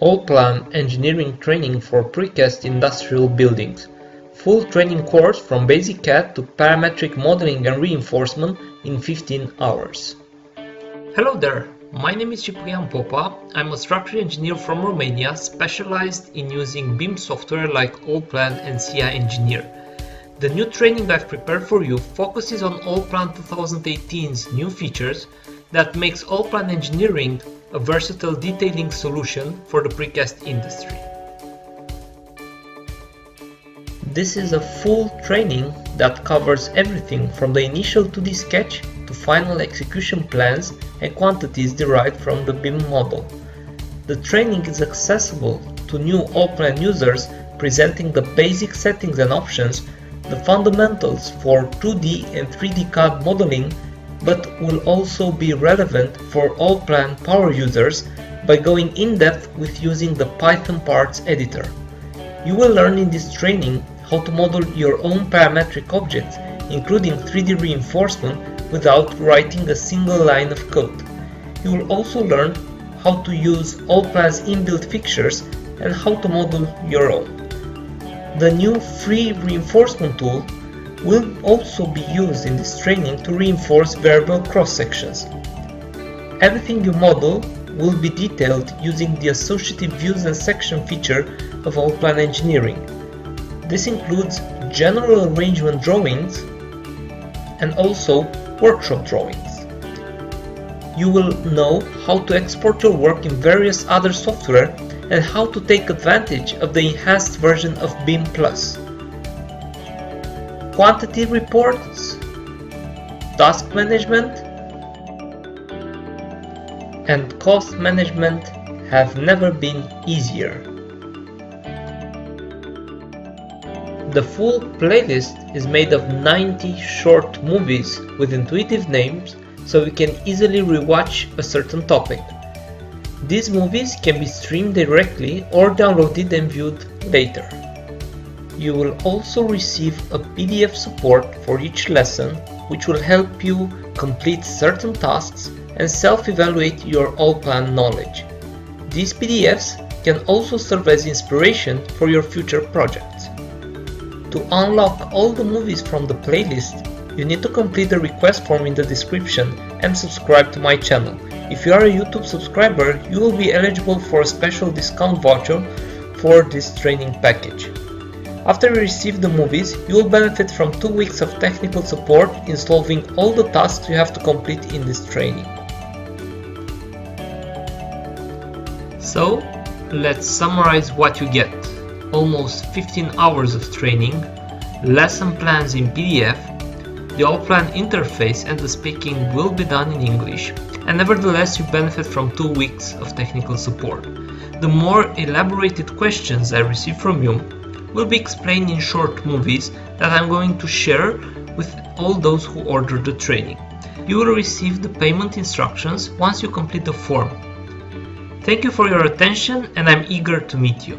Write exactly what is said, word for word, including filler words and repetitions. Allplan Engineering Training for Precast Industrial Buildings. Full training course from basic C A D to parametric modeling and reinforcement in fifteen hours. Hello there, my name is Ciprian Popa. I'm a structural engineer from Romania, specialized in using B I M software like Allplan and C I Engineer. The new training I've prepared for you focuses on Allplan twenty eighteen's new features that makes Allplan Engineering a versatile detailing solution for the precast industry. This is a full training that covers everything from the initial two D sketch to final execution plans and quantities derived from the B I M model. The training is accessible to new Allplan users, presenting the basic settings and options, the fundamentals for two D and three D C A D modeling, but will also be relevant for Allplan power users by going in-depth with using the Python Parts editor. You will learn in this training how to model your own parametric objects, including three D reinforcement, without writing a single line of code. You will also learn how to use Allplan's inbuilt fixtures and how to model your own. The new free reinforcement tool will also be used in this training to reinforce variable cross-sections. Everything you model will be detailed using the associative views and section feature of Allplan Engineering. This includes general arrangement drawings and also workshop drawings. You will know how to export your work in various other software and how to take advantage of the enhanced version of B I M Plus. Quantity reports, task management, and cost management have never been easier. The full playlist is made of ninety short movies with intuitive names, so you can easily rewatch a certain topic. These movies can be streamed directly or downloaded and viewed later. You will also receive a P D F support for each lesson, which will help you complete certain tasks and self-evaluate your Allplan knowledge. These P D Fs can also serve as inspiration for your future projects. To unlock all the movies from the playlist, you need to complete the request form in the description and subscribe to my channel. If you are a YouTube subscriber, you will be eligible for a special discount voucher for this training package. After you receive the movies, you will benefit from two weeks of technical support in solving all the tasks you have to complete in this training. So, let's summarize what you get. Almost fifteen hours of training, lesson plans in P D F, the Allplan interface and the speaking will be done in English, and nevertheless you benefit from two weeks of technical support. The more elaborated questions I receive from you will be explained in short movies that I'm going to share with all those who order the training. You will receive the payment instructions once you complete the form. Thank you for your attention, and I'm eager to meet you.